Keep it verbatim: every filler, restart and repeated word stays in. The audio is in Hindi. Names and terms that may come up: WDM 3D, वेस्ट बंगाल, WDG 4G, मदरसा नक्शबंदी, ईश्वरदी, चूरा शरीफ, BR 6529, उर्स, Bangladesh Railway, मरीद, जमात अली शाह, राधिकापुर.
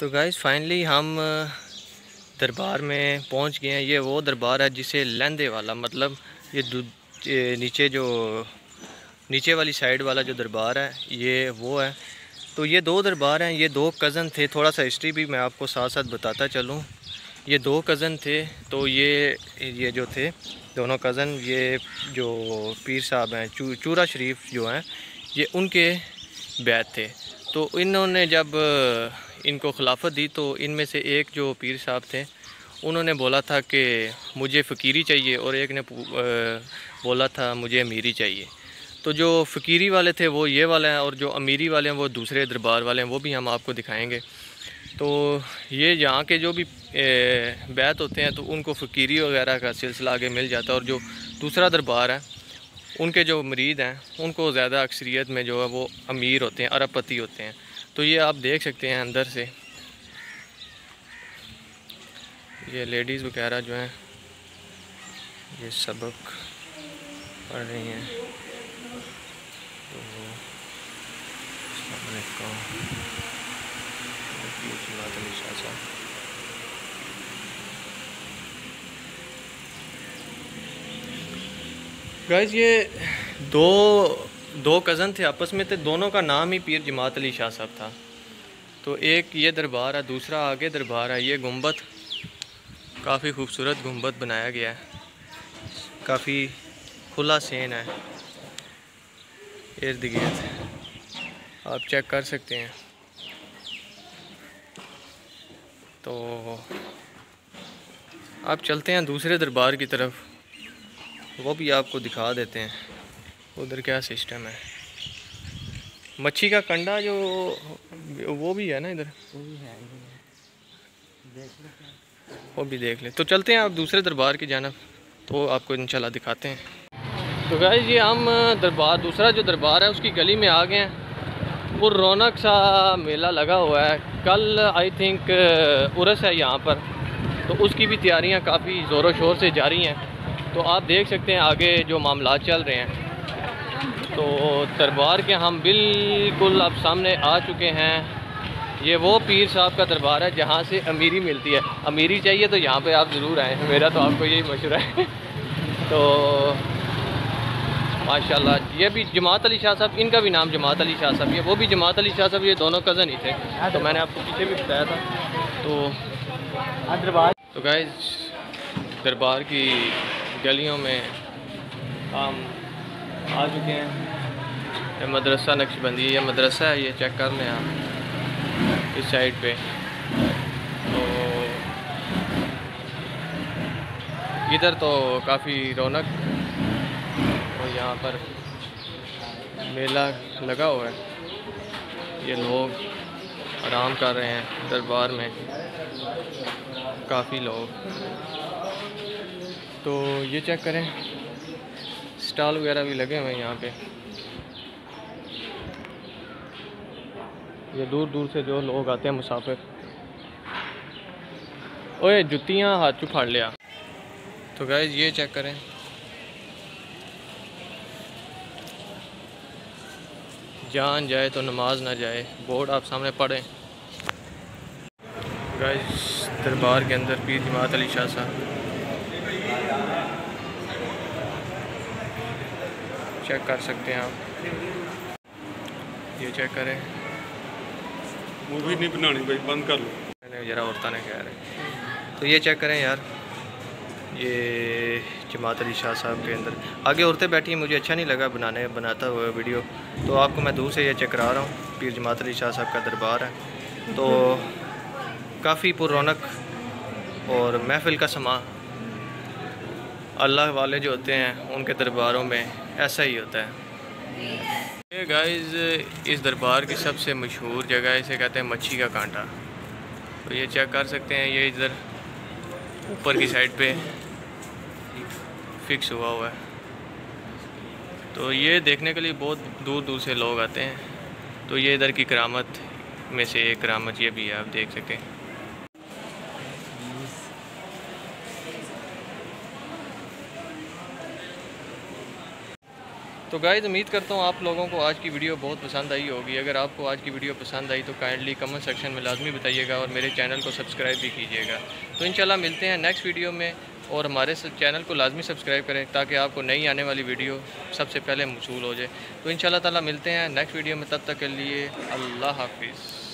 तो गाइस फाइनली हम दरबार में पहुंच गए हैं। ये वो दरबार है जिसे लहंदे वाला, मतलब ये नीचे जो नीचे वाली साइड वाला जो दरबार है ये वो है। तो ये दो दरबार हैं, ये दो कज़न थे। थोड़ा सा हिस्ट्री भी मैं आपको साथ साथ बताता चलूँ। ये दो कज़न थे, तो ये ये जो थे दोनों कज़न, ये जो पीर साहब हैं चू, चूरा शरीफ जो हैं, ये उनके बैत थे। तो इन्होंने जब इनको खिलाफत दी तो इनमें से एक जो पीर साहब थे उन्होंने बोला था कि मुझे फ़कीरी चाहिए, और एक ने बोला था मुझे अमीरी चाहिए। तो जो फ़कीरी वाले थे वो ये वाले हैं, और जो अमीरी वाले हैं वो दूसरे दरबार वाले हैं, वो भी हम आपको दिखाएंगे। तो ये यहाँ के जो भी बैत होते हैं तो उनको फ़कीरी वगैरह का सिलसिला आगे मिल जाता है, और जो दूसरा दरबार है उनके जो मरीद हैं उनको ज़्यादा अक्सरियत में जो है वो अमीर होते हैं, अरबपति होते हैं। तो ये आप देख सकते हैं अंदर से, ये लेडीज़ वगैरह जो हैं ये सबक पढ़ रही हैं। तो जमात अली शाह गाइस, ये दो दो कज़न थे आपस में थे, दोनों का नाम ही पीर जमात अली शाह साहब था। तो एक ये दरबार है, दूसरा आगे दरबार है। ये गुंबद काफ़ी खूबसूरत गुंबद बनाया गया है, काफ़ी खुला सेन है, इर्द गिर्द आप चेक कर सकते हैं। तो आप चलते हैं दूसरे दरबार की तरफ, वो भी आपको दिखा देते हैं उधर क्या सिस्टम है। मच्छी का कंडा जो वो भी है ना इधर, वो भी है, वो भी देख ले। तो चलते हैं आप दूसरे दरबार की जानिब, तो आपको इंशाल्लाह दिखाते हैं। तो गाइस ये हम दरबार, दूसरा जो दरबार है उसकी गली में आ गए हैं। वो रौनक सा मेला लगा हुआ है, कल आई थिंक उर्स है यहाँ पर, तो उसकी भी तैयारियाँ काफ़ी ज़ोरों शोर से जारी हैं। तो आप देख सकते हैं आगे जो मामला चल रहे हैं। तो दरबार के हम बिल्कुल अब सामने आ चुके हैं। ये वो पीर साहब का दरबार है जहाँ से अमीरी मिलती है। अमीरी चाहिए तो यहाँ पे आप ज़रूर आएँ, मेरा तो आपको यही मशवरा है। तो माशाल्लाह ये भी जमात अली शाह साहब, इनका भी नाम जमात अली शाह साहब, ये वो भी जमात अली शाह साहब, ये दोनों कज़न ही थे। तो मैंने आपको पीछे भी बताया था। तो तो गाइस दरबार की गलियों में हम आ चुके हैं। ये मदरसा नक्शबंदी, ये मदरसा है, ये चेक कर लें आप इस साइड पे। तो इधर तो काफ़ी रौनक, और यहाँ पर मेला लगा हुआ है। ये लोग आराम कर रहे हैं दरबार में, काफ़ी लोग। तो ये चेक करें, स्टॉल वगैरह भी लगे हुए हैं यहाँ पे। ये दूर दूर से जो लोग आते हैं मुसाफिर। ओए जुतियाँ हाथ फाड़ लिया। तो गाइस ये चेक करें, जान जाए तो नमाज ना जाए, बोर्ड आप सामने पढ़ें। गाइस दरबार के अंदर पीर जमात अली शाह साहब, चेक कर सकते हैं आप। ये चेक करें, मूवी नहीं बनानी भाई, बंद कर लो जरा, औरतों ने कह रहे। तो ये चेक करें यार, ये जमात अली शाह साहब के अंदर आगे औरतें बैठी हैं, मुझे अच्छा नहीं लगा बनाने बनाता हुआ वीडियो। तो आपको मैं दूर से ये चेक करा रहा हूँ, पीर जमात अली शाह साहब का दरबार है। तो काफ़ी पुर रौनक और महफिल का समा, अल्लाह वाले जो होते हैं उनके दरबारों में ऐसा ही होता है। ये गाइस इस दरबार की सबसे मशहूर जगह, इसे कहते हैं मच्छी का कांटा। तो ये चेक कर सकते हैं, ये इधर ऊपर की साइड पे फिक्स हुआ हुआ है। तो ये देखने के लिए बहुत दूर दूर से लोग आते हैं। तो ये इधर की करामत में से एक करामत ये भी है, आप देख सकते हैं। तो गाइज़ उम्मीद करता हूँ आप लोगों को आज की वीडियो बहुत पसंद आई होगी। अगर आपको आज की वीडियो पसंद आई तो काइंडली कमेंट सेक्शन में लाजमी बताइएगा और मेरे चैनल को सब्सक्राइब भी कीजिएगा। तो इंशाल्लाह मिलते हैं नेक्स्ट वीडियो में, और हमारे चैनल को लाजमी सब्सक्राइब करें ताकि आपको नई आने वाली वीडियो सबसे पहले मौसूल हो जाए। तो इंशाल्लाह ताला मिलते हैं नेक्स्ट वीडियो में, तब तक के लिए अल्लाह हाफिज़।